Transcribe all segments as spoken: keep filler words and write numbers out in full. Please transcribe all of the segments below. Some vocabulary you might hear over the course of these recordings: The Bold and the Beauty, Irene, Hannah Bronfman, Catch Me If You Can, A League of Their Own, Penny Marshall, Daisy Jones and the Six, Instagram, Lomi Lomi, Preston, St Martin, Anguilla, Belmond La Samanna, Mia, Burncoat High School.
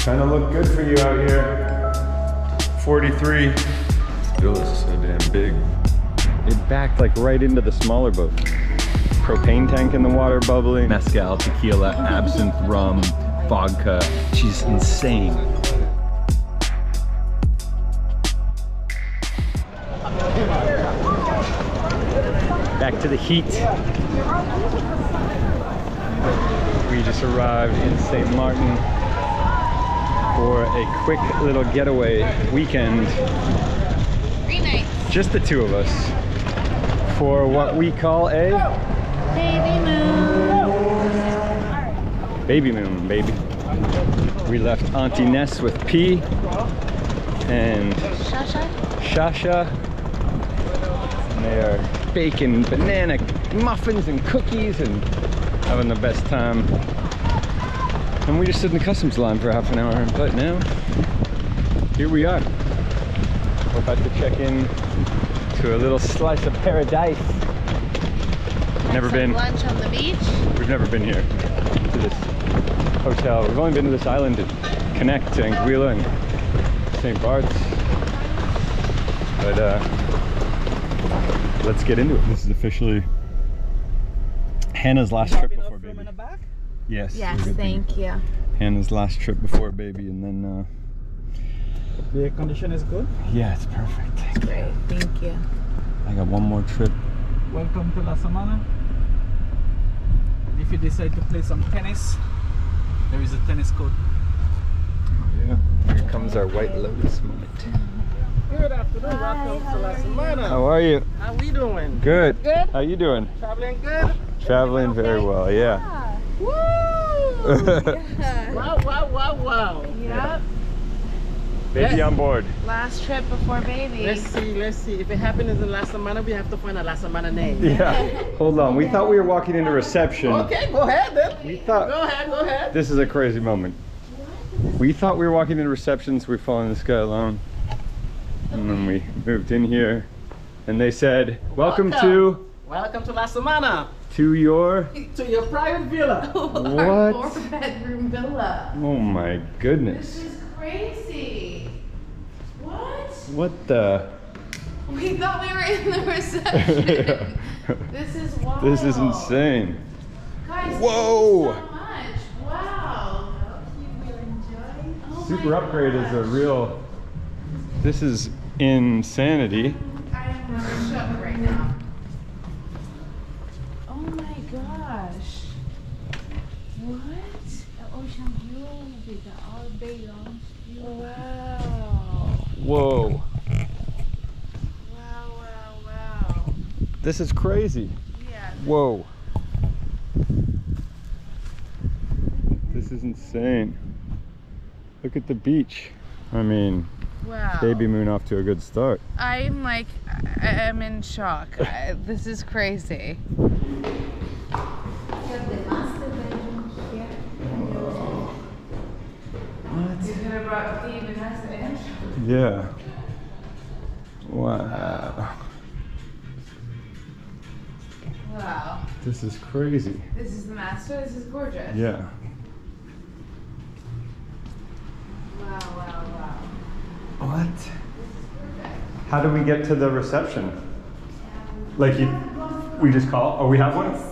Trying to look good for you out here. forty-three. Yo, this is so damn big. It backed like right into the smaller boat. Propane tank in the water bubbling. Mezcal, tequila, absinthe, rum, vodka. She's insane. Back to the heat. We just arrived in Saint Martin for a quick little getaway weekend. Three nights. Just the two of us for what we call a baby moon. Baby moon, baby. We left Auntie Ness with P and Shasha. Shasha. They are baking banana muffins and cookies and having the best time. And we just stood in the customs line for half an hour, but now here we are. We're about to check in to a little slice of paradise. Have never been. Lunch on the beach. We've never been here to this hotel. We've only been to this island to Connect to Anguilla and Saint Bart's, but uh. Let's get into it. This is officially Hannah's last trip before baby. Yes. Yes, thank you. Hannah's last trip before baby, and then uh, the air condition is good. Yeah, it's perfect. It's great, thank you. I got one more trip. Welcome to La Samanna. If you decide to play some tennis, there is a tennis court. Yeah. Here comes our White Lotus moment. Good afternoon. Hi, welcome to La Samanna. How are you? How we doing? Good. Good. How you doing? Traveling good. Traveling okay? Very well. Yeah. yeah. Woo! Yeah. Wow! Wow! Wow! Wow! Yep. Yeah. Baby yes. on board. Last trip before baby. Let's see. Let's see. If it happened in the La Samanna, we have to find a La Samanna name. Yeah. Hold on. We yeah. thought we were walking into reception. Okay. Go ahead then. We thought. Go ahead. Go ahead. This is a crazy moment. We thought we were walking into reception, so we fell in this guy alone. And then we moved in here, and they said, "Welcome, welcome. to welcome to La Samanna, to your to your private villa." What? Our four-bedroom villa. Oh my goodness! This is crazy. What? What the? We thought we were in the reception. This is wild. This is insane. Guys, whoa! Thank you so much. Wow. I hope you will enjoy. Oh Super Upgrade gosh. is a real. This is insanity. I am really shook right now. Oh my gosh. What? The ocean view with the all bay long view. Wow. Whoa. Wow, wow, wow. This is crazy. Yeah. Whoa. This is insane. Look at the beach. I mean... Wow. Baby moon off to a good start. I'm like, I'm in shock. I, this is crazy. What? Yeah. Wow. Wow. This is crazy. This is the master. This is gorgeous. Yeah. Wow, wow, wow. What? How do we get to the reception? Um, like you, we just call? Oh, we have one? Yes.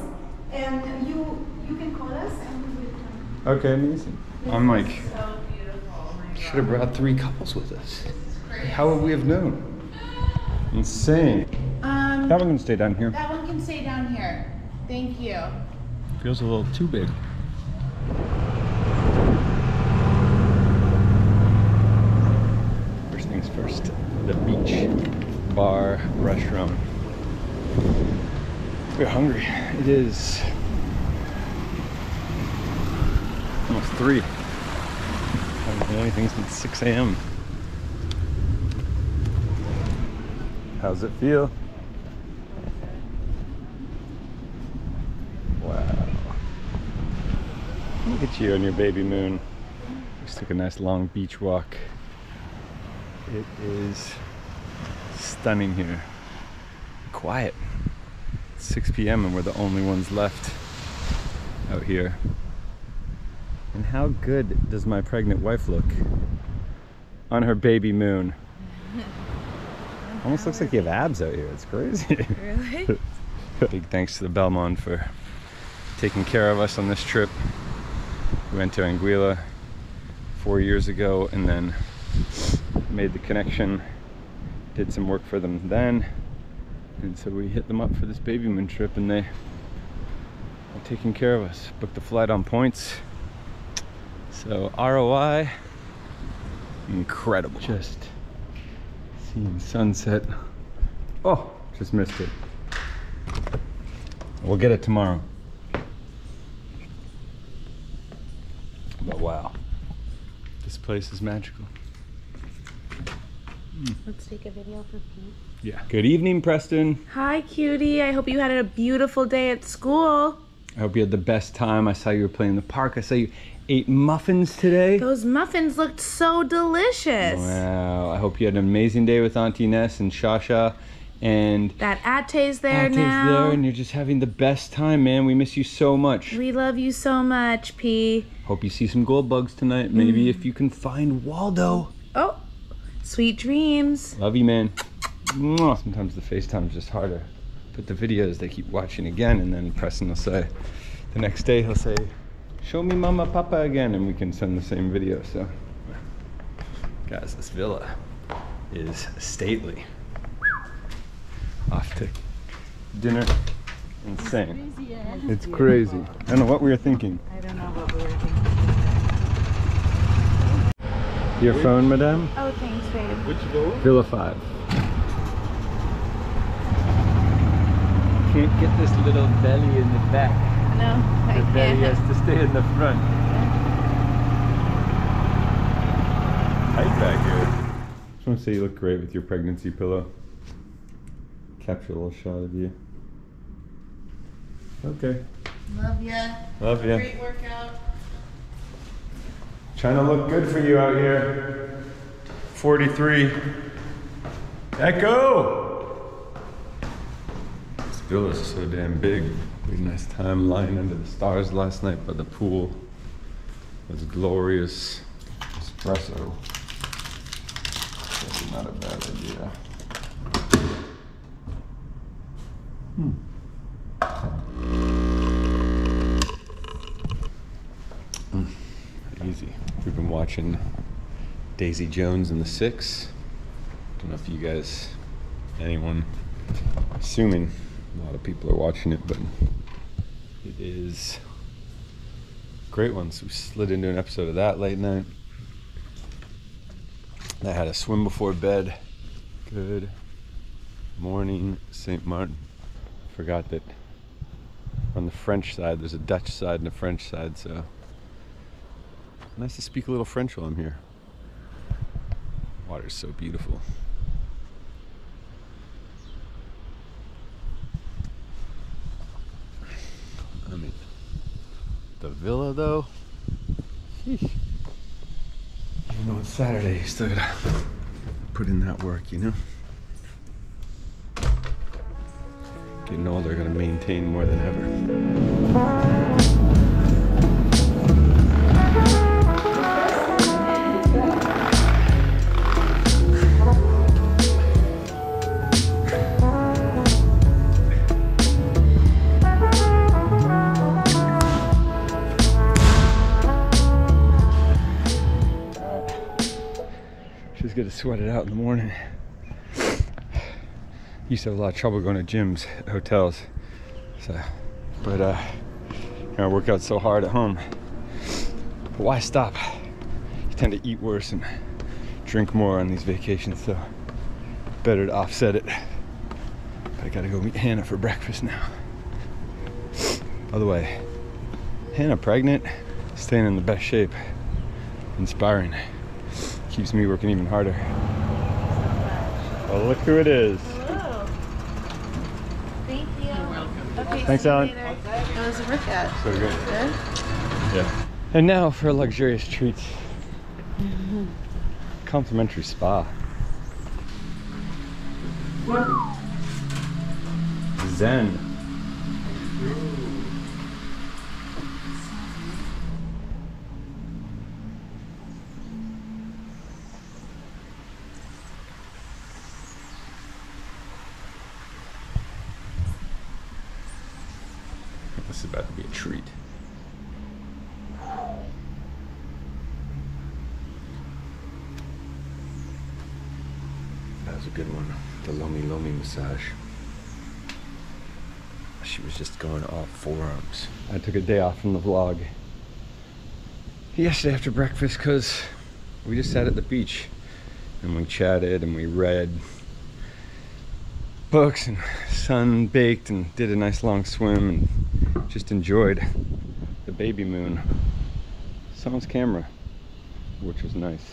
And you, you can call us and we will come. Okay, amazing. This I'm like, so beautiful. Oh should have brought three couples with us. How would we have known? Insane. Um, that one can stay down here. That one can stay down here. Thank you. Feels a little too big. First, the beach, bar, restaurant. We're hungry. It is almost three. I haven't done anything since six A M How's it feel? Wow. Look at you on your baby moon. Just took a nice long beach walk. It is stunning here. Quiet. It's six P M and we're the only ones left out here. And how good does my pregnant wife look on her baby moon? Almost looks like you have abs out here. It's crazy. Really? Big thanks to the Belmond for taking care of us on this trip. We went to Anguilla four years ago and then made the connection, did some work for them then, and so we hit them up for this baby moon trip and they are taking care of us. Booked the flight on points. So R O I, incredible. Just seeing sunset. Oh, just missed it. We'll get it tomorrow. But wow, this place is magical. Let's take a video for Pete. Yeah. Good evening, Preston. Hi, cutie. I hope you had a beautiful day at school. I hope you had the best time. I saw you were playing in the park. I saw you ate muffins today. Those muffins looked so delicious. Wow. I hope you had an amazing day with Auntie Ness and Shasha. And that Atte's there Atte's now. Atte's there and you're just having the best time, man. We miss you so much. We love you so much, P. Hope you see some gold bugs tonight. Maybe mm. if you can find Waldo. Oh, sweet dreams. Love you, man. Sometimes the FaceTime is just harder. But the videos, they keep watching again, and then Preston will say, the next day he'll say, show me Mama, Papa again, and we can send the same video, so. Guys, this villa is stately. Off to dinner, insane. It's crazy, yeah. It's crazy. I don't know what we were thinking. I don't know what we were thinking. Your phone, madame? Oh, thanks, babe. Which villa? Villa five. Can't get this little belly in the back. No, I can't. The belly has to stay in the front. Tight back here. I just want to say you look great with your pregnancy pillow. Capture a little shot of you. Okay. Love ya. Love ya. Great workout. Trying to look good for you out here. forty-three. Echo! This villa is so damn big. We had a nice time lying under the stars last night by the pool. It was glorious. Espresso. That's not a bad idea. Hmm. Mm. Easy. We've been watching Daisy Jones and the Six. Don't know if you guys, anyone, assuming a lot of people are watching it, but it is a great one. So we slid into an episode of that late night. I had a swim before bed. Good morning, St Martin. Forgot that on the French side, there's a Dutch side and a French side, so nice to speak a little French while I'm here. Water's so beautiful. I mean, the villa though, sheesh. Even though it's Saturday, you still gotta put in that work, you know? Getting older, gonna maintain more than ever. To sweat it out in the morning. Used to have a lot of trouble going to gyms at hotels, so but uh you know, I work out so hard at home, but why stop? You tend to eat worse and drink more on these vacations, so better to offset it. But I gotta go meet Hannah for breakfast now. By the way, Hannah pregnant, staying in the best shape, inspiring. Keeps me working even harder. Well, look who it is. Hello. Thank you. You're welcome. Okay, thanks, Alan. That was a workout. So good. Good? Yeah. And now for a luxurious treat. Mm-hmm. Complimentary spa. What? Zen. This is about to be a treat. That was a good one. The Lomi Lomi massage. She was just going off forearms. I took a day off from the vlog yesterday after breakfast because we just sat at the beach and we chatted and we read books and sun-baked and did a nice long swim and just enjoyed the baby moon. Someone's camera, which was nice.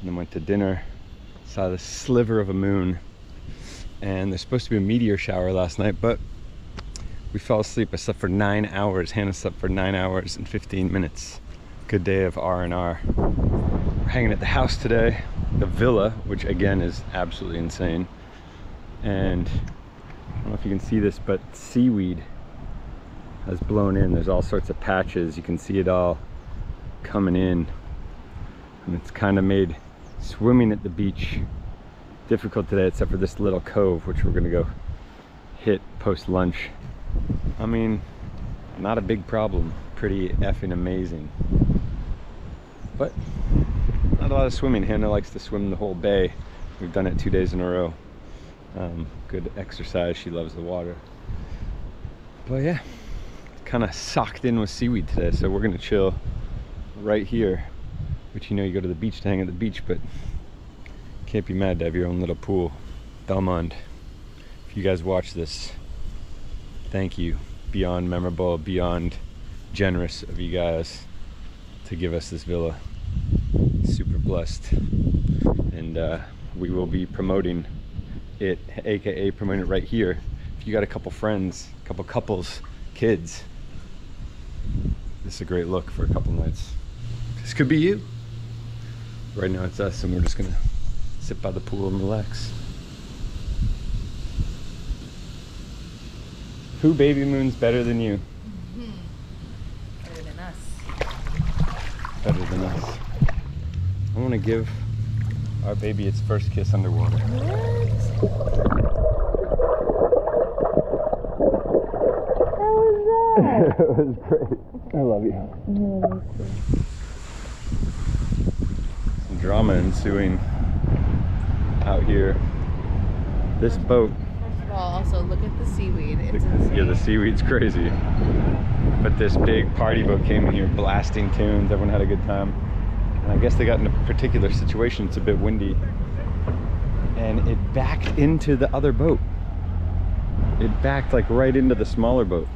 And then went to dinner, saw the sliver of a moon, and there's supposed to be a meteor shower last night, but we fell asleep. I slept for nine hours. Hannah slept for nine hours and fifteen minutes. Good day of R and R. We're hanging at the house today, the villa, which again is absolutely insane. And I don't know if you can see this, but seaweed has blown in. There's all sorts of patches. You can see it all coming in. And it's kind of made swimming at the beach difficult today, except for this little cove, which we're gonna go hit post-lunch. I mean, not a big problem. Pretty effing amazing. But not a lot of swimming. Hannah likes to swim the whole bay. We've done it two days in a row. Um, good exercise, she loves the water. But yeah, kind of socked in with seaweed today, so we're gonna chill right here, which, you know, you go to the beach to hang at the beach, but can't be mad to have your own little pool. Belmond, if you guys watch this, thank you. Beyond memorable, beyond generous of you guys to give us this villa. Super blessed. And uh, we will be promoting it, aka promoting it right here. If you got a couple friends, a couple couples, kids, this is a great look for a couple nights. This could be you. Right now it's us, and we're just gonna sit by the pool and relax. Who baby moon's better than you? Mm-hmm. Better than us. Better than us. I want to give our baby its first kiss underwater. What? How was that? It was great. I love you. I love you too. Some drama ensuing out here. This boat. First of all, also look at the seaweed. It's the, yeah, the seaweed's crazy. But this big party boat came in here blasting tunes. Everyone had a good time. And I guess they got in a particular situation. It's a bit windy. And it backed into the other boat. It backed like right into the smaller boat.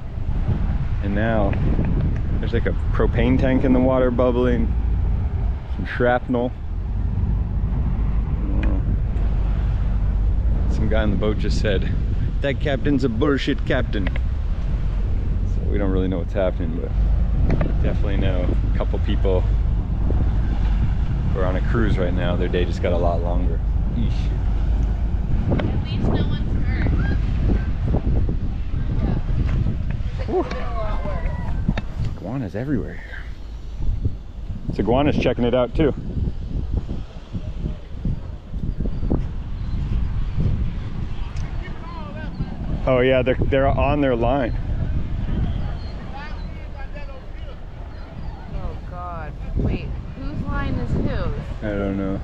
And now there's like a propane tank in the water bubbling, some shrapnel. Some guy in the boat just said, "That captain's a bullshit captain." So we don't really know what's happening, but definitely know a couple people who are on a cruise right now. Their day just got a lot longer. Eesh. At least no one's hurt. Yeah. Iguanas everywhere. This iguana's checking it out too. Oh yeah, they're they're on their line. Oh God! Wait, whose line is whose? I don't know.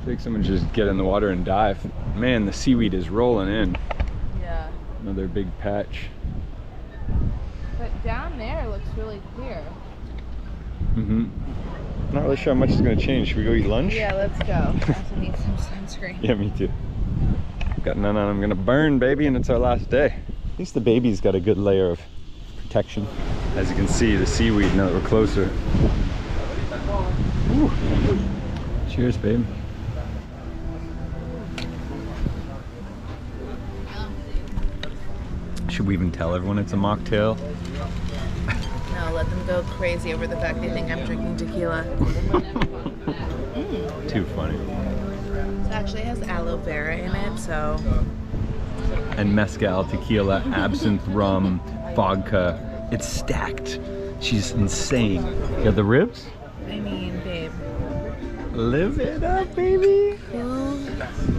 I think someone should just get in the water and dive. Man, the seaweed is rolling in. Yeah. Another big patch. But down there it looks really clear. Mm-hmm. Not really sure how much is going to change. Should we go eat lunch? Yeah, let's go. I have to need some sunscreen. Yeah, me too. I've got none on. I'm going to burn, baby, and it's our last day. At least the baby's got a good layer of protection. As you can see, the seaweed, now that we're closer. Ooh. Cheers, babe. Should we even tell everyone it's a mocktail? No, let them go crazy over the fact they think I'm drinking tequila. Mm. Too funny. It actually has aloe vera in it, so... And mezcal, tequila, absinthe, rum, vodka. It's stacked. She's insane. You got the ribs? I mean, babe. Live it up, baby. Cool.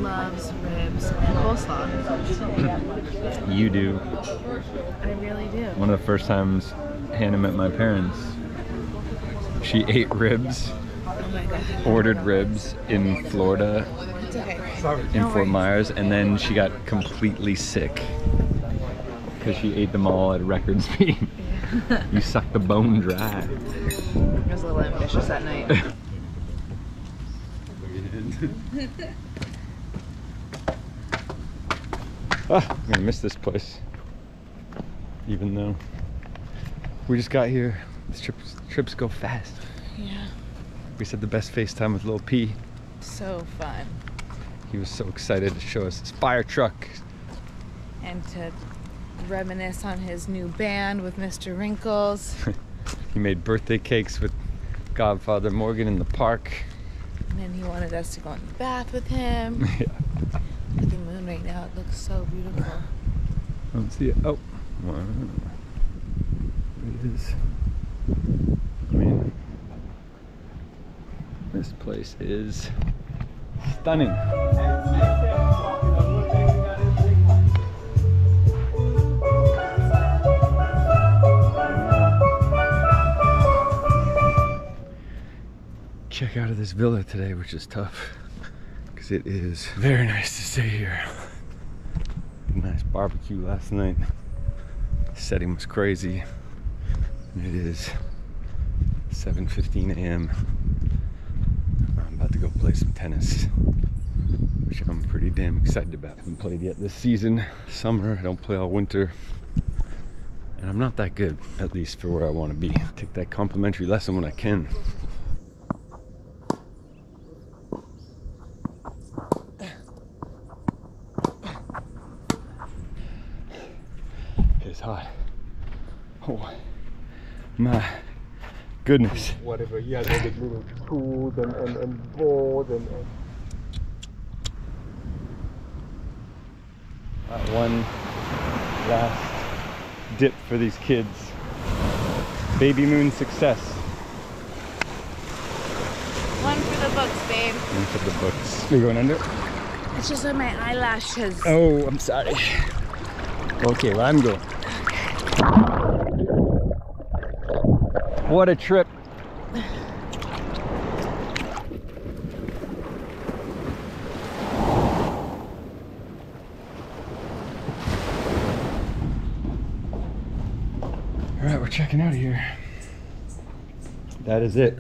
loves ribs and coleslaw. You do. I really do. One of the first times Hannah met my parents, she ate ribs, oh my God. ordered ribs in Florida, in Fort Myers, and then she got completely sick because she ate them all at record speed. You sucked the bone dry. I was a little ambitious that night. Oh, I'm gonna miss this place. Even though we just got here, these trips, trips go fast. Yeah. We said the best FaceTime with Lil P. So fun. He was so excited to show us his fire truck. And to reminisce on his new band with Mister Wrinkles. He made birthday cakes with Godfather Morgan in the park. And then he wanted us to go in the bath with him. Yeah. Look at the moon right now. It looks so beautiful. I don't see it. Oh. Wow. There it is. I mean, this place is stunning. Check out of this villa today, which is tough because it is very nice to stay here. Nice barbecue last night. The setting was crazy. And it is seven fifteen a m I'm about to go play some tennis, which I'm pretty damn excited about. I haven't played yet this season. Summer, I don't play all winter. And I'm not that good, at least for where I want to be. Take that complimentary lesson when I can. It's hot. Oh my goodness. Whatever, yeah, they get little cooled and, and, and bored and, and... Uh, one last dip for these kids. Baby moon success. One for the books, babe. One for the books. You're going under? It's just on my eyelashes. Oh, I'm sorry. Okay, well, I'm going. What a trip. All right, we're checking out of here. That is it.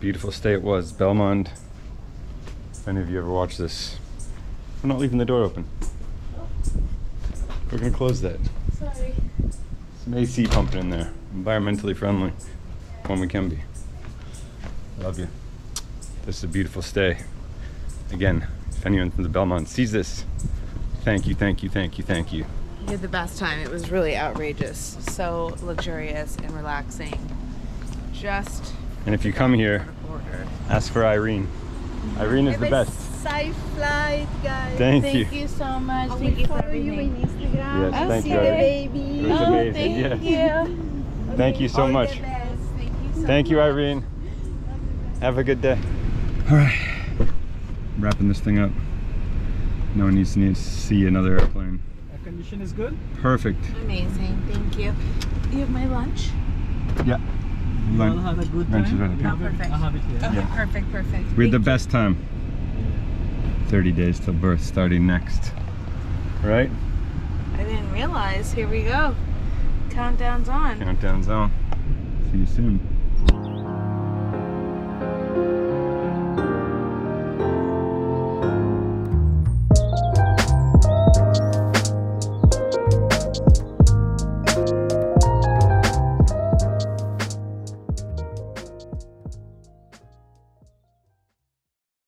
Beautiful stay it was. Belmond. If any of you ever watch this, we're not leaving the door open. We're gonna close that. Sorry. Some A C pumping in there. Environmentally friendly when we can be. Love you. This is a beautiful stay. Again, if anyone from the Belmont sees this, thank you, thank you, thank you, thank you. We had the best time. It was really outrageous. So luxurious and relaxing. Just. And if you come here, ask for Irene. Irene is the best. Safe flight, guys. Thank, thank you. Thank you so much. I thank you for everything. You in Instagram. Yes, I'll thank see you, the baby. Oh, amazing. Thank yeah. you. Okay. Thank you so all much. Thank you, so thank much. you Irene. Have a good day. All right, I'm wrapping this thing up. No one needs to see another airplane. Air condition is good. Perfect. Amazing. Thank you. You have my lunch. Yeah. Lunch. Have a good lunch time. Is right yeah, perfect. I'll have it here. Okay. Yeah. Perfect. Perfect. We had the you. best time. thirty days till birth starting next, right? I didn't realize. Here we go. Countdown's on. Countdown's on. See you soon.